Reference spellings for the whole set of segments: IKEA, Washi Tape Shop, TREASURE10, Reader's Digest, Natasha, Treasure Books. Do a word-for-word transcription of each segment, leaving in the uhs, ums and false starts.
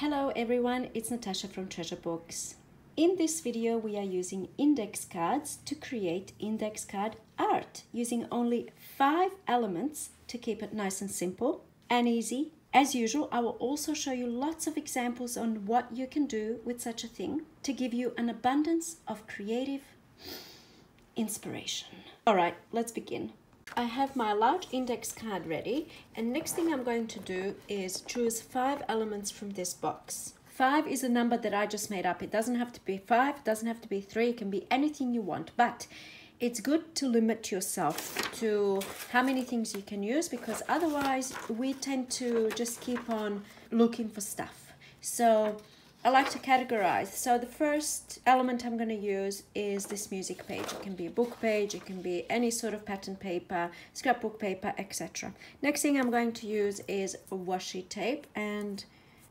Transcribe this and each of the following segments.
Hello everyone, it's Natasha from Treasure Books. In this video we are using index cards to create index card art using only five elements to keep it nice and simple and easy. As usual, I will also show you lots of examples on what you can do with such a thing to give you an abundance of creative inspiration. Alright, let's begin. I have my large index card ready, and next thing I'm going to do is choose five elements from this box. Five is a number that I just made up. It doesn't have to be five, it doesn't have to be three, it can be anything you want, but it's good to limit yourself to how many things you can use, because otherwise we tend to just keep on looking for stuff. So I like to categorize. So the first element I'm going to use is this music page. It can be a book page, it can be any sort of pattern paper, scrapbook paper, et cetera. Next thing I'm going to use is washi tape, and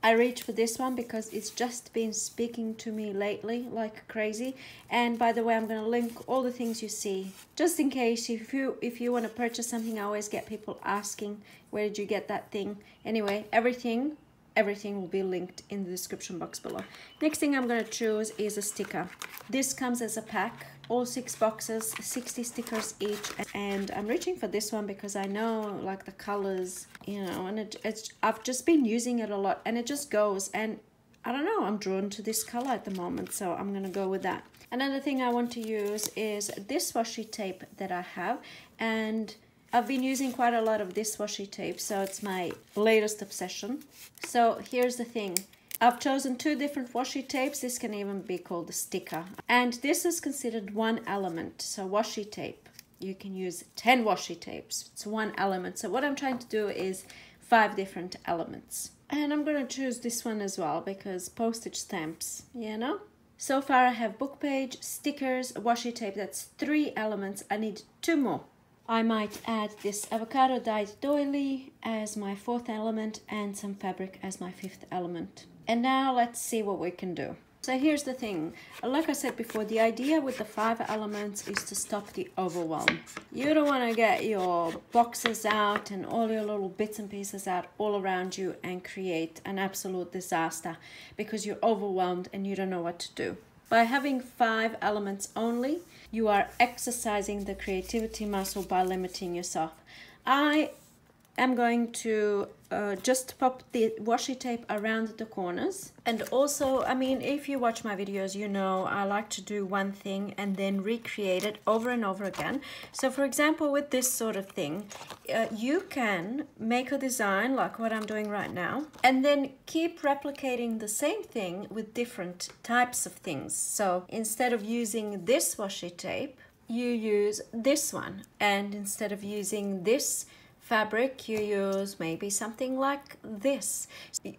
I reach for this one because it's just been speaking to me lately like crazy. And by the way, I'm going to link all the things you see, just in case if you if you want to purchase something. I always get people asking, where did you get that thing? Anyway, everything Everything will be linked in the description box below. Next thing I'm going to choose is a sticker. This comes as a pack, all six boxes, sixty stickers each. And I'm reaching for this one because I know, like, the colors, you know, and it, it's, I've just been using it a lot and it just goes. And I don't know, I'm drawn to this color at the moment, so I'm going to go with that. Another thing I want to use is this washi tape that I have, and I've been using quite a lot of this washi tape, so it's my latest obsession. So here's the thing. I've chosen two different washi tapes. This can even be called a sticker. And this is considered one element. So washi tape, you can use ten washi tapes. It's one element. So what I'm trying to do is five different elements. And I'm going to choose this one as well because postage stamps, you know? So far I have book page, stickers, washi tape. That's three elements. I need two more. I might add this avocado dyed doily as my fourth element and some fabric as my fifth element. And now let's see what we can do. So here's the thing. Like I said before, the idea with the five elements is to stop the overwhelm. You don't want to get your boxes out and all your little bits and pieces out all around you and create an absolute disaster because you're overwhelmed and you don't know what to do. By having five elements only, you are exercising the creativity muscle by limiting yourself. I am going to uh, just pop the washi tape around the corners. And also, I mean, if you watch my videos, you know I like to do one thing and then recreate it over and over again. So for example, with this sort of thing, uh, you can make a design like what I'm doing right now and then keep replicating the same thing with different types of things. So instead of using this washi tape, you use this one, and instead of using this fabric, you use maybe something like this.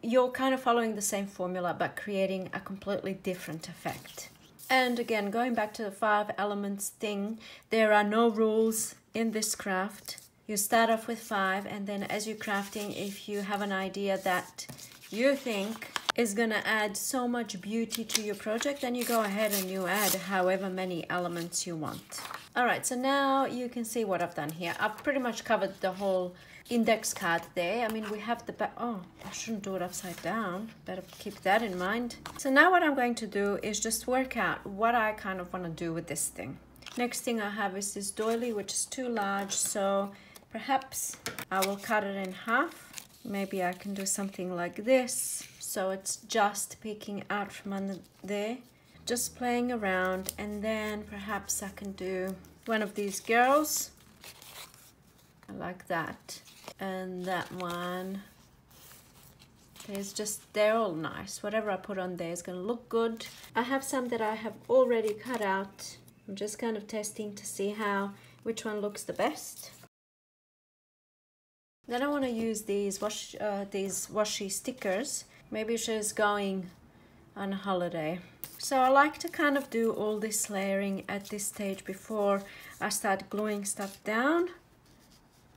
You're kind of following the same formula but creating a completely different effect. And again, going back to the five elements thing, there are no rules in this craft. You start off with five, and then as you're crafting, if you have an idea that you think is gonna add so much beauty to your project, then you go ahead and you add however many elements you want. All right, so now you can see what I've done here. I've pretty much covered the whole index card there. I mean, we have the back. Oh, I shouldn't do it upside down. Better keep that in mind. So now what I'm going to do is just work out what I kind of want to do with this thing. Next thing I have is this doily, which is too large. So perhaps I will cut it in half. Maybe I can do something like this. So it's just peeking out from under there. Just playing around, and then perhaps I can do one of these girls like that, and that one. There's just, they're all nice. Whatever I put on there is gonna look good. I have some that I have already cut out. I'm just kind of testing to see how which one looks the best. Then I want to use these wash uh, these washi stickers. Maybe she's going on a holiday. So I like to kind of do all this layering at this stage before I start gluing stuff down,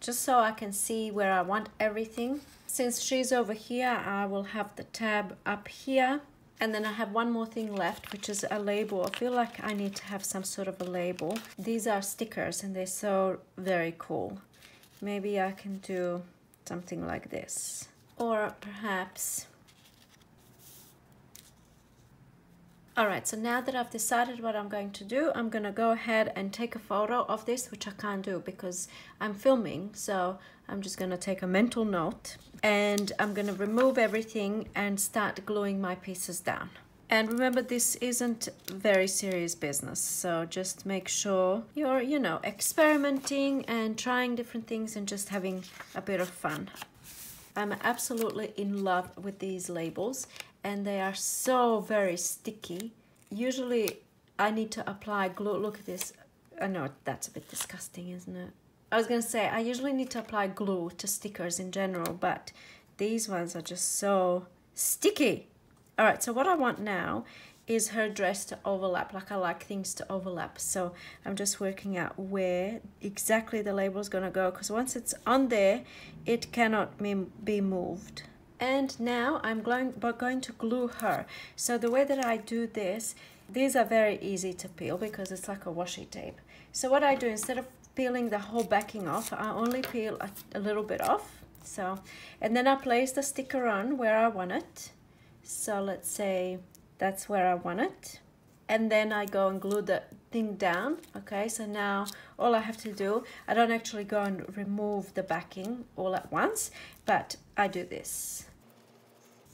just so I can see where I want everything. Since she's over here, I will have the tab up here, and then I have one more thing left, which is a label. I feel like I need to have some sort of a label. These are stickers and they're so very cool. Maybe I can do something like this, or perhaps All right, so now that I've decided what I'm going to do, I'm gonna go ahead and take a photo of this, which I can't do because I'm filming. So I'm just gonna take a mental note and I'm gonna remove everything and start gluing my pieces down. And remember, this isn't very serious business. So just make sure you're, you know, experimenting and trying different things and just having a bit of fun. I'm absolutely in love with these labels. And they are so very sticky. Usually I need to apply glue. Look at this. I know that's a bit disgusting, isn't it? I was gonna say I usually need to apply glue to stickers in general, but these ones are just so sticky. All right, so what I want now is her dress to overlap. Like, I like things to overlap, so I'm just working out where exactly the label is gonna go, because once it's on there it cannot be moved. And now I'm going, but going to glue her. So the way that I do this, these are very easy to peel because it's like a washi tape. So what I do, instead of peeling the whole backing off, I only peel a, a little bit off. So, and then I place the sticker on where I want it. So let's say that's where I want it. And then I go and glue the thing down. Okay, so now all I have to do, I don't actually go and remove the backing all at once, but I do this.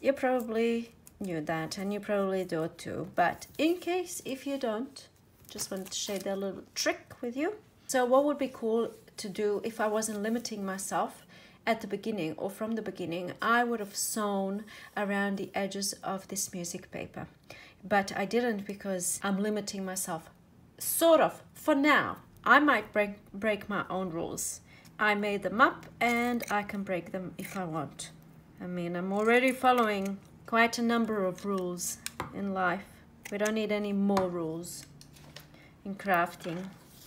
You probably knew that, and you probably do it too, but in case if you don't, just wanted to share that little trick with you. So what would be cool to do if I wasn't limiting myself at the beginning, or from the beginning, I would have sewn around the edges of this music paper, but I didn't because I'm limiting myself, sort of, for now. I might break, break my own rules. I made them up and I can break them if I want. I mean, I'm already following quite a number of rules in life. We don't need any more rules in crafting.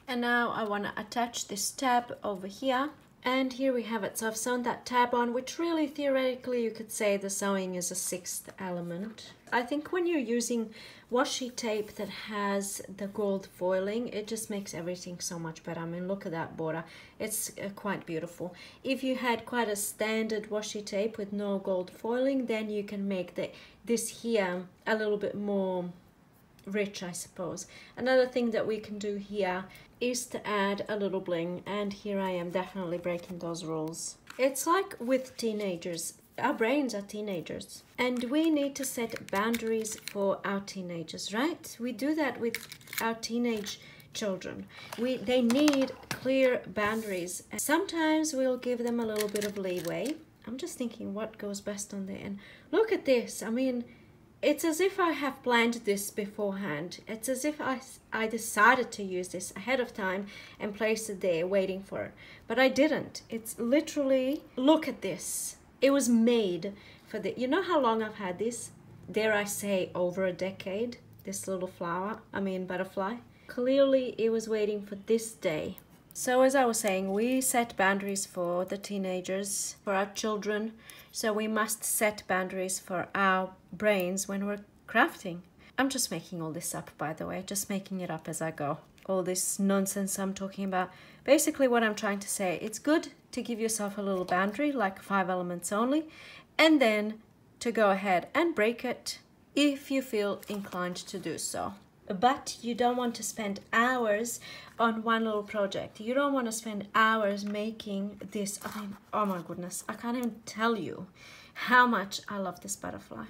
And now I want to attach this tab over here. And here we have it. So I've sewn that tab on, which really theoretically you could say the sewing is a sixth element. I think when you're using washi tape that has the gold foiling, it just makes everything so much better. I mean, look at that border. It's uh, quite beautiful. If you had quite a standard washi tape with no gold foiling, then you can make the, this here a little bit more rich, I suppose. Another thing that we can do here is to add a little bling, and here I am definitely breaking those rules. It's like with teenagers. Our brains are teenagers, and we need to set boundaries for our teenagers, right? We do that with our teenage children. We, they need clear boundaries. And sometimes we'll give them a little bit of leeway. I'm just thinking what goes best on there, and look at this. I mean, it's as if I have planned this beforehand. It's as if I, I decided to use this ahead of time and placed it there waiting for it. But I didn't. It's literally, look at this. It was made for the, you know how long I've had this? Dare I say over a decade? This little flower, I mean butterfly. Clearly it was waiting for this day. So as I was saying, we set boundaries for the teenagers, for our children. So we must set boundaries for our brains when we're crafting. I'm just making all this up, by the way, just making it up as I go. All this nonsense I'm talking about. Basically what I'm trying to say, it's good to give yourself a little boundary, like five elements only, and then to go ahead and break it if you feel inclined to do so. But you don't want to spend hours on one little project. You don't want to spend hours making this. I mean, oh my goodness, I can't even tell you how much I love this butterfly.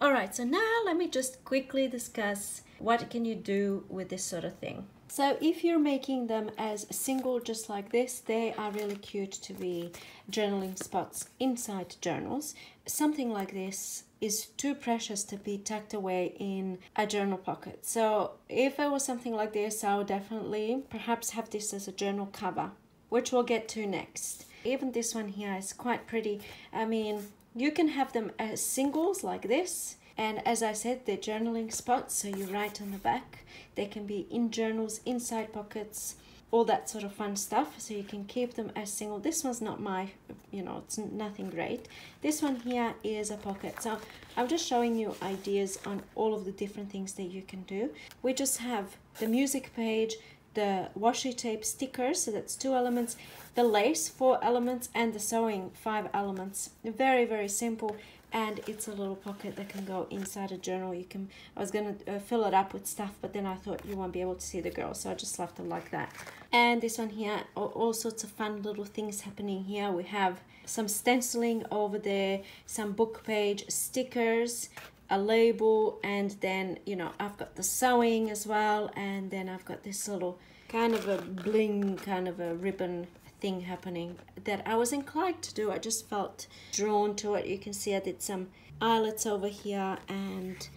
All right, so now let me just quickly discuss what can you do with this sort of thing. So if you're making them as single, just like this, they are really cute to be journaling spots inside journals. Something like this is too precious to be tucked away in a journal pocket. So if it was something like this, I would definitely perhaps have this as a journal cover, which we'll get to next. Even this one here is quite pretty. I mean, you can have them as singles like this. And as I said, they're journaling spots, so you write on the back. They can be in journals, inside pockets, all that sort of fun stuff. So you can keep them as single. This one's not my, you know, it's nothing great. This one here is a pocket. So I'm just showing you ideas on all of the different things that you can do. We just have the music page, the washi tape stickers, so that's two elements, the lace, four elements, and the sewing, five elements. Very, very simple, and it's a little pocket that can go inside a journal. You can, I was gonna uh, fill it up with stuff, but then I thought you won't be able to see the girl, so I just left it like that. And this one here, all, all sorts of fun little things happening here. We have some stenciling over there, some book page stickers, a label, and then, you know, I've got the sewing as well, and then I've got this little kind of a bling, kind of a ribbon thing happening that I was inclined to do. I just felt drawn to it. You can see I did some eyelets over here and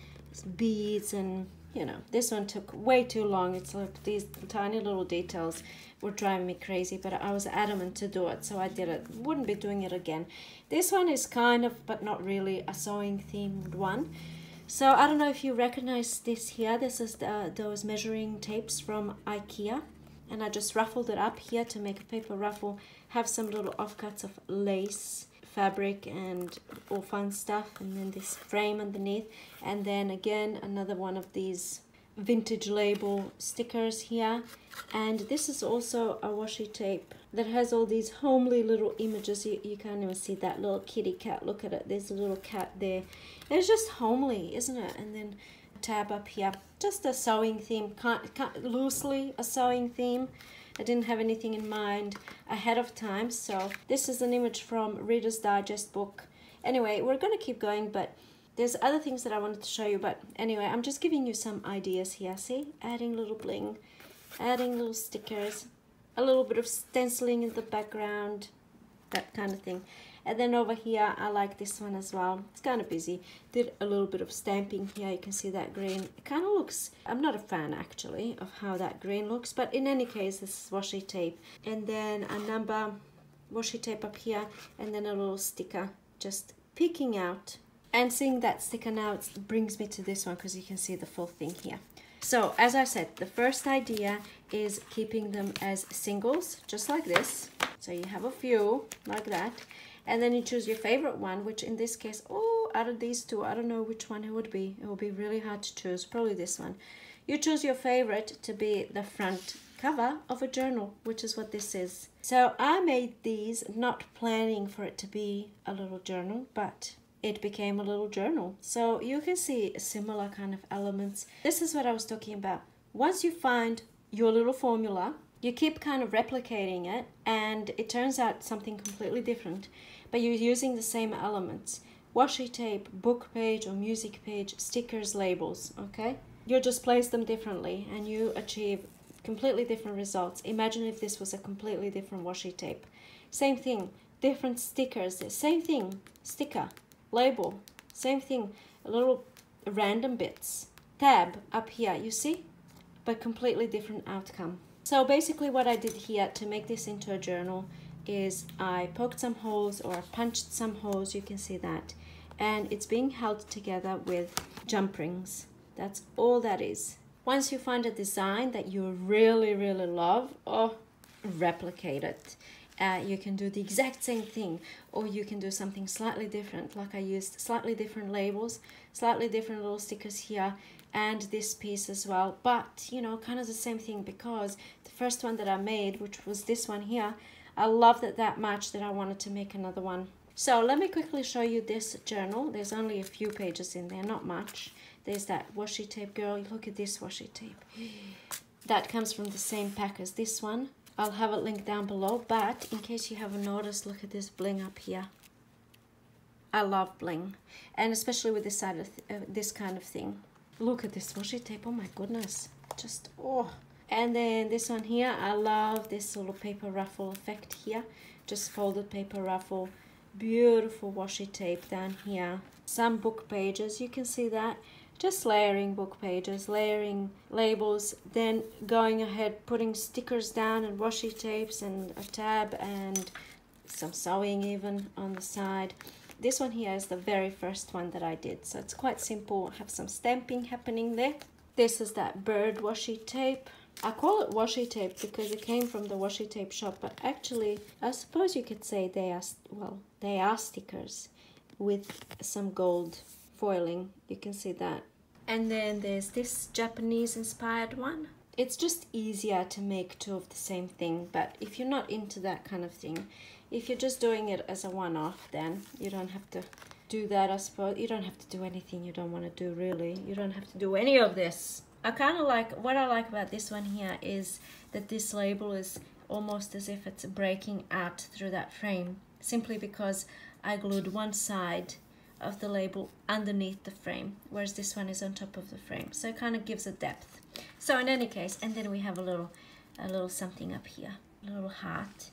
beads, and you know, this one took way too long. It's like these tiny little details were driving me crazy, but I was adamant to do it, so I did it. Wouldn't be doing it again. This one is kind of, but not really, a sewing themed one. So I don't know if you recognize this here. This is the, those measuring tapes from IKEA, and I just ruffled it up here to make a paper ruffle, have some little offcuts of lace, fabric, and all fun stuff, and then this frame underneath, and then again another one of these vintage label stickers here. And this is also a washi tape that has all these homely little images. You, you can't even see that little kitty cat. Look at it, there's a little cat there. It's just homely, isn't it? And then a tab up here, just a sewing theme, can't, can't, loosely a sewing theme. I didn't have anything in mind ahead of time, so this is an image from Reader's Digest book. Anyway, we're going to keep going, but there's other things that I wanted to show you. But anyway, I'm just giving you some ideas here. See, adding little bling, adding little stickers, a little bit of stenciling in the background, that kind of thing. And then over here, I like this one as well. It's kind of busy. Did a little bit of stamping here. You can see that green. It kind of looks, I'm not a fan actually of how that green looks, but in any case, this is washi tape. And then a number, washi tape up here, and then a little sticker just peeking out. And seeing that sticker now, it brings me to this one, because you can see the full thing here. So as I said, the first idea is keeping them as singles, just like this. So you have a few like that. And then you choose your favorite one, which in this case, oh, out of these two, I don't know which one it would be. It would be really hard to choose, probably this one. You choose your favorite to be the front cover of a journal, which is what this is. So I made these not planning for it to be a little journal, but it became a little journal. So you can see similar kind of elements. This is what I was talking about. Once you find your little formula, you keep kind of replicating it, and it turns out something completely different, but you're using the same elements. Washi tape, book page or music page, stickers, labels, okay? You just place them differently and you achieve completely different results. Imagine if this was a completely different washi tape. Same thing, different stickers, same thing, sticker, label, same thing, little random bits, tab up here, you see? But completely different outcome. So basically what I did here to make this into a journal is I poked some holes, or I punched some holes, you can see that. And it's being held together with jump rings. That's all that is. Once you find a design that you really, really love, oh, replicate it. Uh, you can do the exact same thing, or you can do something slightly different. Like I used slightly different labels, slightly different little stickers here, and this piece as well, but you know, kind of the same thing, because the first one that I made, which was this one here, I loved it that much that I wanted to make another one. So let me quickly show you this journal. There's only a few pages in there, not much. There's that washi tape girl. Look at this washi tape. That comes from the same pack as this one. I'll have it linked down below, but in case you haven't noticed, look at this bling up here. I love bling, and especially with this side of th uh, this kind of thing. Look at this washi tape, oh my goodness, just oh. And then this one here, I love this little paper ruffle effect here, just folded paper ruffle, beautiful washi tape down here, some book pages, you can see that, just layering book pages, layering labels, then going ahead putting stickers down and washi tapes and a tab and some sewing even on the side. This one here is the very first one that I did, so it's quite simple. I have some stamping happening there. This is that bird washi tape. I call it washi tape because it came from the washi tape shop, but actually I suppose you could say they are, well, they are stickers with some gold foiling. You can see that. And then there's this Japanese inspired one. it's just easier to make two of the same thing. But if you're not into that kind of thing, if you're just doing it as a one-off, then you don't have to do that, I suppose. You don't have to do anything you don't want to do, really. You don't have to do any of this. I kind of like, what I like about this one here is that this label is almost as if it's breaking out through that frame, simply because I glued one side of the label underneath the frame, whereas this one is on top of the frame, so it kind of gives a depth. So in any case, and then we have a little a little something up here, a little heart.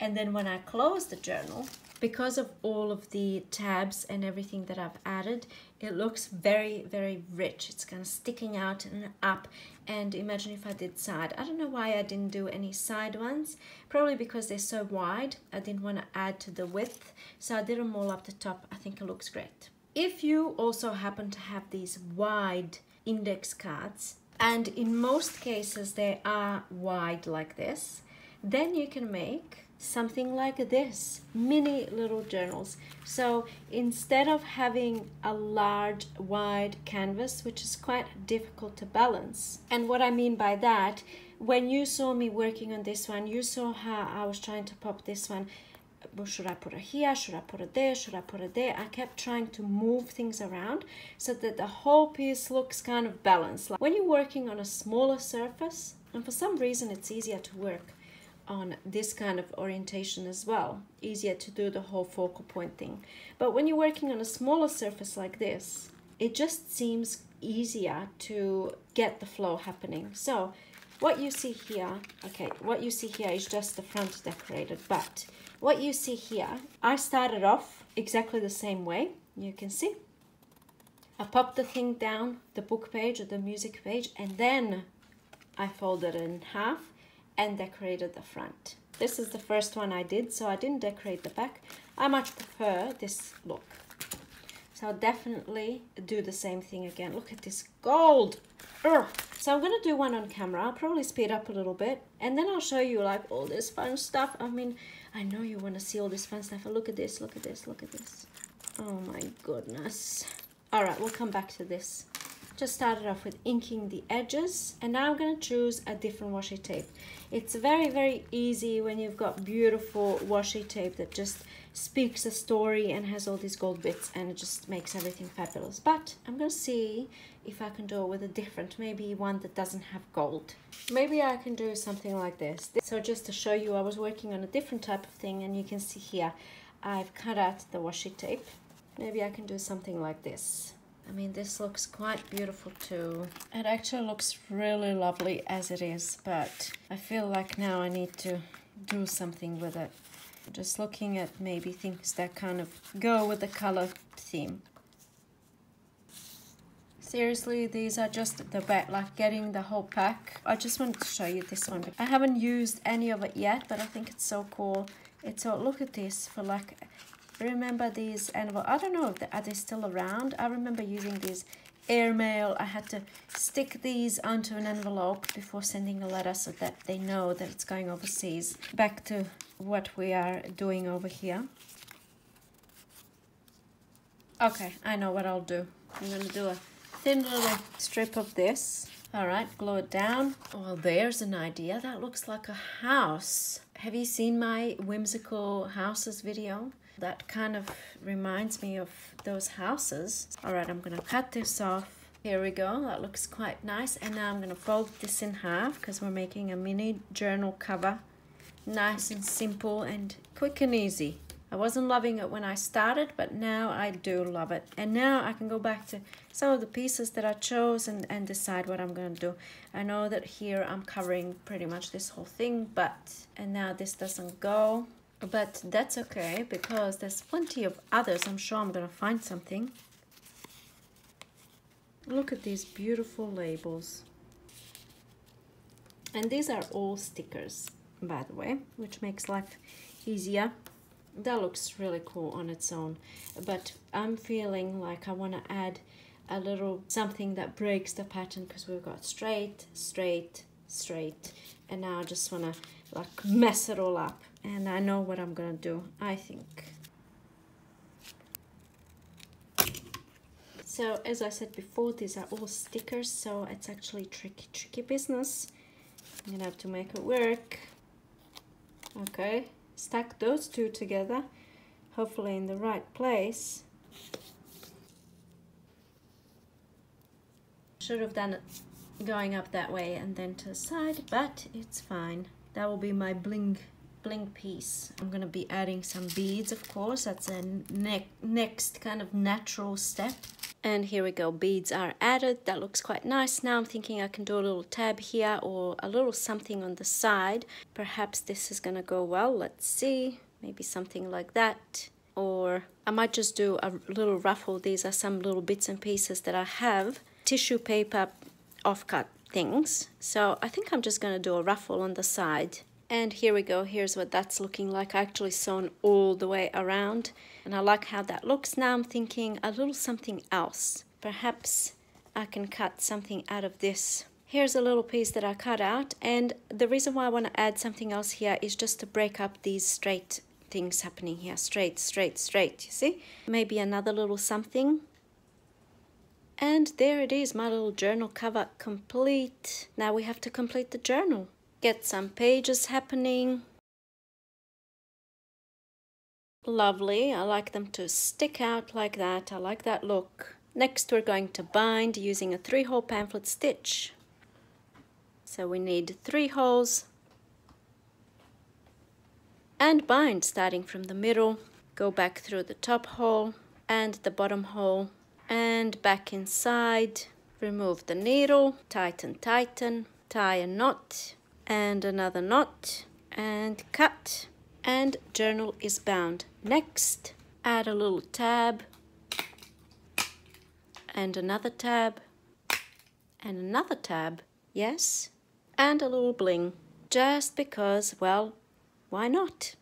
And then when I close the journal, because of all of the tabs and everything that I've added, it looks very, very rich. It's kind of sticking out and up. And imagine if I did side. I don't know why I didn't do any side ones. Probably because they're so wide. I didn't want to add to the width. So I did them all up the top. I think it looks great. If you also happen to have these wide index cards, and in most cases they are wide like this, then you can make something like this, mini little journals. So instead of having a large wide canvas, which is quite difficult to balance, and what I mean by that, when you saw me working on this one, you saw how I was trying to pop this one. Should I put it here? Should I put it there? Should I put it there? I kept trying to move things around so that the whole piece looks kind of balanced. Like when you're working on a smaller surface, and for some reason it's easier to work on this kind of orientation as well, easier to do the whole focal point thing. But when you're working on a smaller surface like this, it just seems easier to get the flow happening. So what you see here, okay, what you see here is just the front decorated, but what you see here, I started off exactly the same way, you can see. I popped the thing down, the book page or the music page, and then I folded it in half and decorated the front. This is the first one I did, so I didn't decorate the back. I much prefer this look. So I'll definitely do the same thing again. Look at this gold! Urgh. So I'm gonna do one on camera. I'll probably speed up a little bit, and then I'll show you like all this fun stuff. I mean, I know you wanna see all this fun stuff. Look at this, look at this, look at this. Oh my goodness. All right, we'll come back to this. Just started off with inking the edges, and now I'm going to choose a different washi tape. It's very, very easy when you've got beautiful washi tape that just speaks a story and has all these gold bits, and it just makes everything fabulous. But I'm going to see if I can do it with a different, maybe one that doesn't have gold. Maybe I can do something like this. So just to show you, I was working on a different type of thing, and you can see here I've cut out the washi tape. Maybe I can do something like this. I mean, this looks quite beautiful too. It actually looks really lovely as it is, but I feel like now I need to do something with it. Just looking at maybe things that kind of go with the color theme. Seriously, these are just the best, like getting the whole pack. I just wanted to show you this one. I haven't used any of it yet, but I think it's so cool. It's so, look at this for like, remember these animal, I don't know if they, are they still around. I remember using these airmail. I had to stick these onto an envelope before sending a letter so that they know that it's going overseas. Back to what we are doing over here. Okay, I know what I'll do. I'm gonna do a thin little strip of this. All right, glue it down. Well, there's an idea. That looks like a house. Have you seen my whimsical houses video? That kind of reminds me of those houses. All right, I'm gonna cut this off. Here we go, that looks quite nice. And now I'm gonna fold this in half because we're making a mini journal cover. Nice and simple and quick and easy. I wasn't loving it when I started, but now I do love it. And now I can go back to some of the pieces that I chose and, and decide what I'm gonna do. I know that here I'm covering pretty much this whole thing, but, and now this doesn't go. But that's okay, because there's plenty of others. I'm sure I'm gonna find something. Look at these beautiful labels. And these are all stickers, by the way, which makes life easier. That looks really cool on its own. But I'm feeling like I wanna add a little something that breaks the pattern, because we've got straight, straight, straight. And now I just wanna like mess it all up. And I know what I'm gonna do, I think. So as I said before, these are all stickers, so it's actually tricky, tricky business. I'm gonna have to make it work. Okay, stack those two together, hopefully in the right place. Should have done it going up that way and then to the side, but it's fine. That will be my bling bling piece. I'm gonna be adding some beads, of course. That's a ne- next kind of natural step. And here we go, beads are added. That looks quite nice. Now I'm thinking I can do a little tab here or a little something on the side. Perhaps this is gonna go well, let's see. Maybe something like that. Or I might just do a little ruffle. These are some little bits and pieces that I have. Tissue paper offcut things. So I think I'm just gonna do a ruffle on the side. And here we go, here's what that's looking like. I actually sewn all the way around and I like how that looks. Now I'm thinking a little something else. Perhaps I can cut something out of this. Here's a little piece that I cut out, and the reason why I want to add something else here is just to break up these straight things happening here. Straight, straight, straight, you see? Maybe another little something. And there it is, my little journal cover complete. Now we have to complete the journal. Get some pages happening. Lovely, I like them to stick out like that. I like that look. Next we're going to bind using a three-hole pamphlet stitch. So we need three holes. And bind starting from the middle. Go back through the top hole and the bottom hole and back inside. Remove the needle, tighten, tighten, tie a knot. And another knot, and cut, and journal is bound. Next, add a little tab, and another tab, and another tab, yes, and a little bling, just because, well, why not?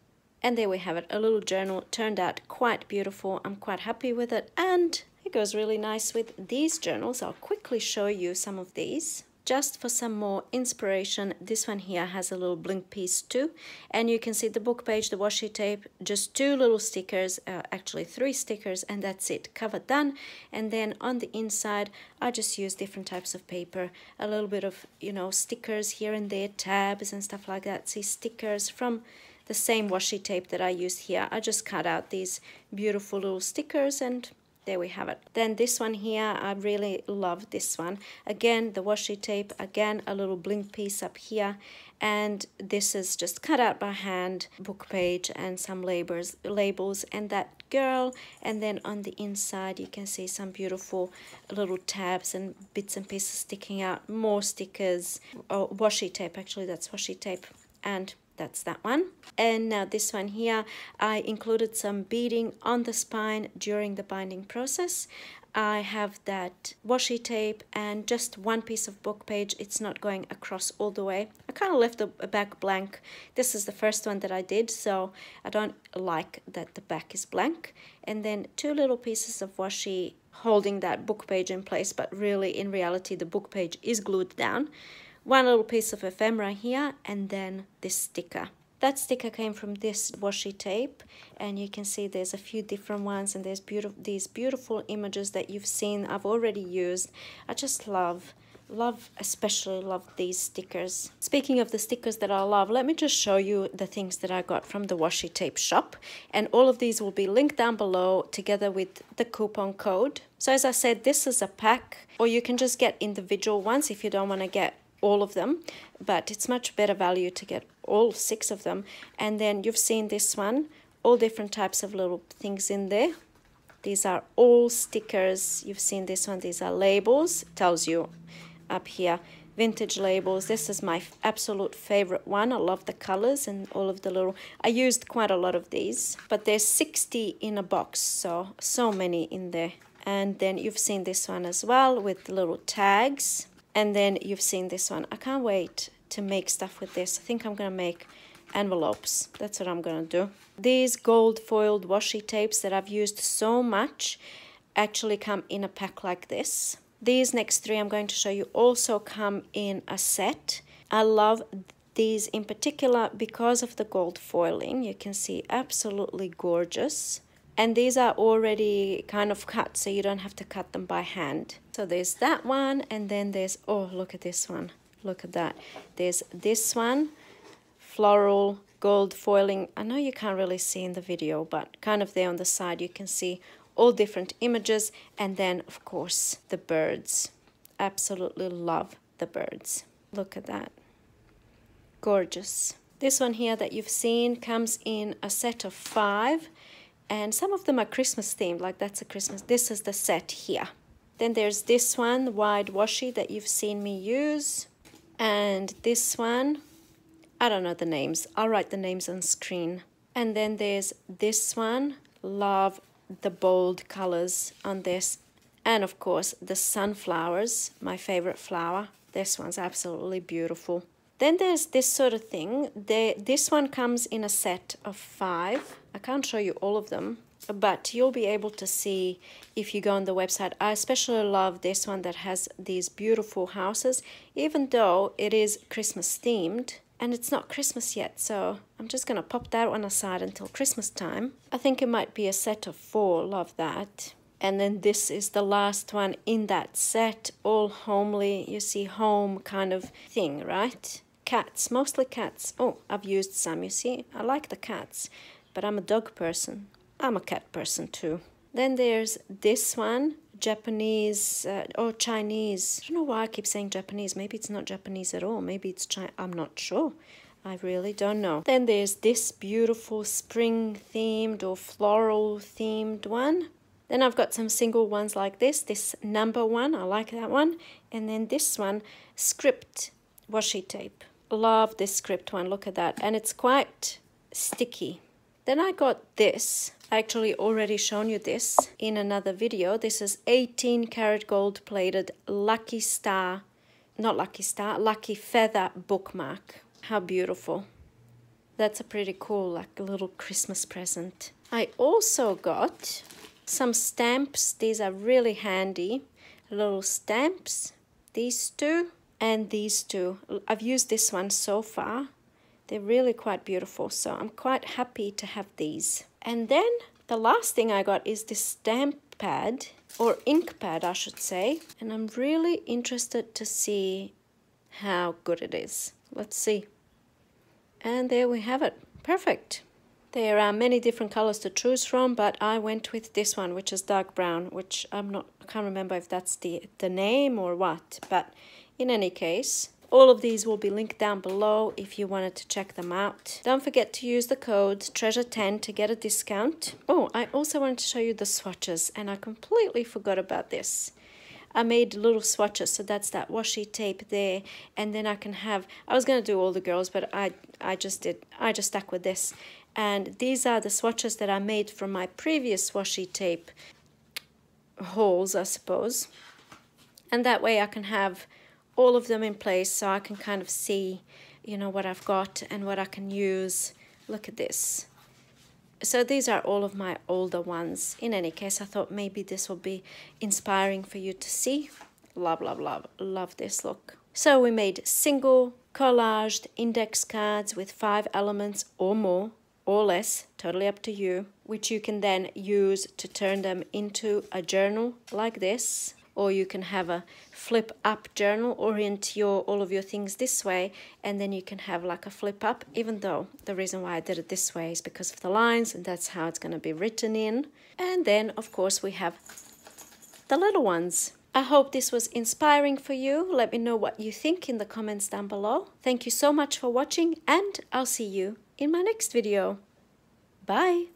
And there we have it, a little journal, turned out quite beautiful. I'm quite happy with it, and it goes really nice with these journals. I'll quickly show you some of these. Just for some more inspiration, this one here has a little blink piece too. And you can see the book page, the washi tape, just two little stickers, uh, actually three stickers, and that's it, cover done. And then on the inside, I just use different types of paper, a little bit of, you know, stickers here and there, tabs and stuff like that. See, stickers from the same washi tape that I used here. I just cut out these beautiful little stickers and there we have it. Then this one here, I really love this one. Again, the washi tape, again, a little bling piece up here. And this is just cut out by hand, book page and some labels, labels and that girl. And then on the inside, you can see some beautiful little tabs and bits and pieces sticking out. More stickers, oh, washi tape, actually, that's washi tape. And that's that one. And now this one here, I included some beading on the spine during the binding process. I have that washi tape and just one piece of book page. It's not going across all the way. I kind of left the back blank. This is the first one that I did, so I don't like that the back is blank. And then two little pieces of washi holding that book page in place, but really in reality the book page is glued down. One little piece of ephemera here, and then this sticker. That sticker came from this washi tape, and you can see there's a few different ones, and there's beautiful these beautiful images that you've seen, I've already used. I just love, love, especially love these stickers. Speaking of the stickers that I love, let me just show you the things that I got from the Washi Tape Shop, and all of these will be linked down below together with the coupon code. So as I said, this is a pack, or you can just get individual ones if you don't want to get all of them, but it's much better value to get all six of them. And then you've seen this one, all different types of little things in there. These are all stickers. You've seen this one, these are labels. It tells you up here, vintage labels. This is my absolute favorite one. I love the colors and all of the little, I used quite a lot of these, but there's sixty in a box, so so many in there. And then you've seen this one as well with little tags. And then you've seen this one. I can't wait to make stuff with this. I think I'm going to make envelopes. That's what I'm going to do. These gold foiled washi tapes that I've used so much actually come in a pack like this. These next three I'm going to show you also come in a set. I love these in particular because of the gold foiling. You can see absolutely gorgeous. And these are already kind of cut, so you don't have to cut them by hand. So there's that one, and then there's, oh, look at this one. Look at that. There's this one, floral gold foiling. I know you can't really see in the video, but kind of there on the side you can see all different images. And then, of course, the birds. Absolutely love the birds. Look at that. Gorgeous. This one here that you've seen comes in a set of five. And some of them are Christmas themed, like that's a Christmas. This is the set here. Then there's this one, wide washi, that you've seen me use. And this one, I don't know the names. I'll write the names on screen. And then there's this one. Love the bold colors on this. And of course, the sunflowers, my favorite flower. This one's absolutely beautiful. Then there's this sort of thing. They, this one comes in a set of five. I can't show you all of them, but you'll be able to see if you go on the website. I especially love this one that has these beautiful houses, even though it is Christmas themed, and it's not Christmas yet, so I'm just going to pop that one aside until Christmas time. I think it might be a set of four. Love that. And then this is the last one in that set, all homely. You see home kind of thing, right? Cats, mostly cats. Oh, I've used some, you see. I like the cats, but I'm a dog person. I'm a cat person too. Then there's this one, Japanese uh, or Chinese. I don't know why I keep saying Japanese. Maybe it's not Japanese at all. Maybe it's Chinese. I'm not sure. I really don't know. Then there's this beautiful spring themed or floral themed one. Then I've got some single ones like this. This number one, I like that one. And then this one, script washi tape. Love this script one, look at that. And it's quite sticky. Then I got this. I actually already shown you this in another video. This is eighteen karat gold plated Lucky Star, not Lucky Star, Lucky Feather bookmark. How beautiful. That's a pretty cool like little Christmas present. I also got some stamps. These are really handy little stamps. These two and these two. I've used this one so far. They're really quite beautiful, so I'm quite happy to have these. And then the last thing I got is this stamp pad, or ink pad I should say, and I'm really interested to see how good it is. Let's see. And there we have it. Perfect. There are many different colors to choose from, but I went with this one, which is dark brown, which I'm not, I can't remember if that's the, the name or what, but in any case, all of these will be linked down below if you wanted to check them out. Don't forget to use the code treasure ten to get a discount. Oh, I also wanted to show you the swatches, and I completely forgot about this. I made little swatches, so that's that washi tape there, and then I can have, I was going to do all the girls, but I, I just did, I just stuck with this. And these are the swatches that I made from my previous washi tape hauls, I suppose. And that way I can have all of them in place, so I can kind of see, you know, what I've got and what I can use. Look at this. So these are all of my older ones. In any case, I thought maybe this will be inspiring for you to see. Love, love, love, love this look. So we made single collaged index cards with five elements or more or less, totally up to you, which you can then use to turn them into a journal like this. Or you can have a flip up journal, orient your all of your things this way, and then you can have like a flip up, even though the reason why I did it this way is because of the lines, and that's how it's going to be written in. And then of course we have the little ones. I hope this was inspiring for you. Let me know what you think in the comments down below. Thank you so much for watching, and I'll see you in my next video. Bye.